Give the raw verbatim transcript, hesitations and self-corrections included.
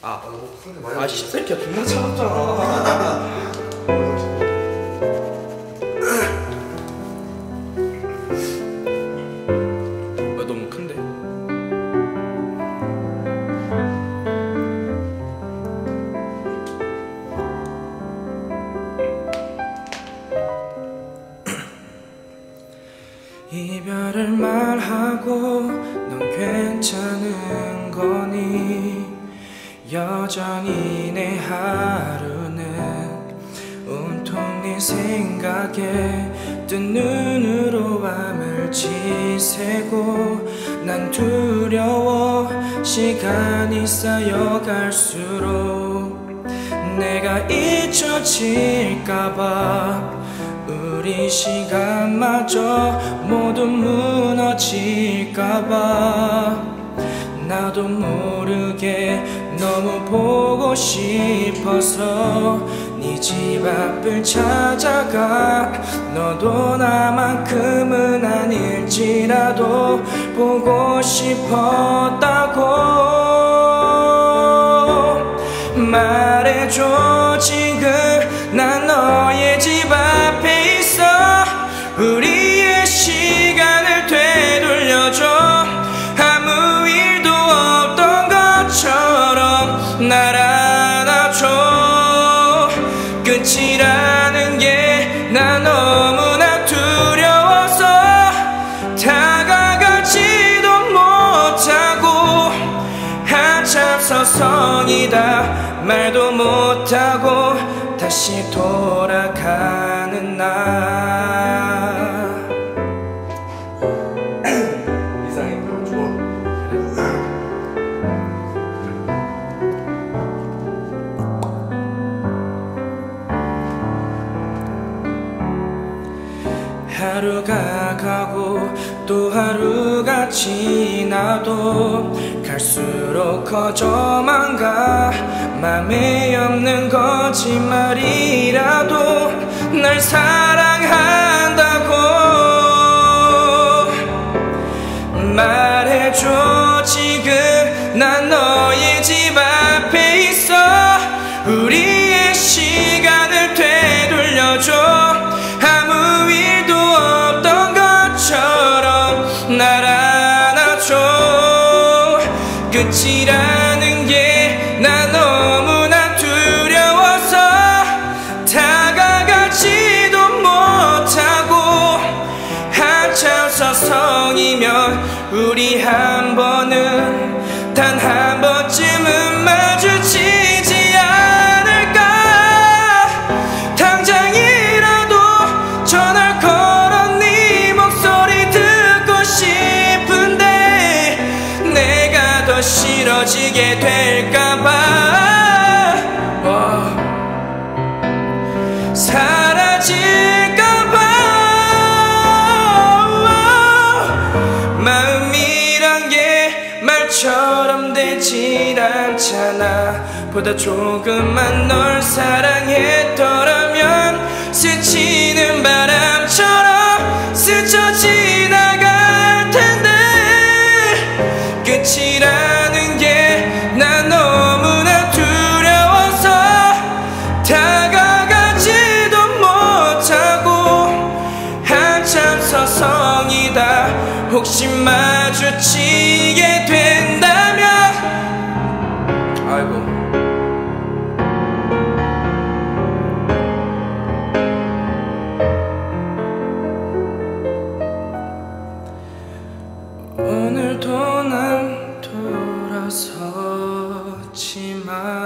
아, 아, 이 새끼야 존나 차갑잖아. 이별을 말하고 넌 괜찮은 거니? 여전히 내 하루는 온통 네 생각에 뜬 눈으로 밤을 지새고 난 두려워. 시간이 쌓여갈수록 내가 잊혀질까봐 우리 시간마저 모두 무너질까봐 나도 모르게 너무 보고 싶어서 네 집 앞을 찾아가. 너도 나만큼은 아닐지라도 보고 싶었다고 말해줘. 지금 난 너의 집 앞에 우리의 시간을 되돌려줘. 아무 일도 없던 것처럼 날 안아줘. 끝이라는 게 나 너무나 두려워서 다가가지도 못하고 한참 서성이다 말도 못하고 다시 돌아가는 나. 하루가 가고 또 하루가 지나도 갈수록 커져만 가. 맘에 없는 거짓말이라도 날 사랑한다고 말해줘. 지금 난 너의 집 앞에 있어. 우리의 시간을 되돌려줘. 날 안아줘. 끝이라는 게 나 너무나 두려워서 다가가지도 못하고 한참 서성이면 우리 한 번은 단 한 번쯤은 마주치지 않을까. 당장이라도 전화를 걸어 네 목소리 듣고 싶은데 내가 더 싫어지게 될까봐 어. 사라질까봐 어. 마음이란 게 말처럼 되질 않잖아. 보다 조금만 널 사랑했더라면 스치는 바람처럼 스쳐 지나가. 끝이라는 게 나 너무나 두려워서 다가가지도 못하고 한참 서성이다. 혹시 마주치게 된다면 아이고 오늘도 난 돌아서지만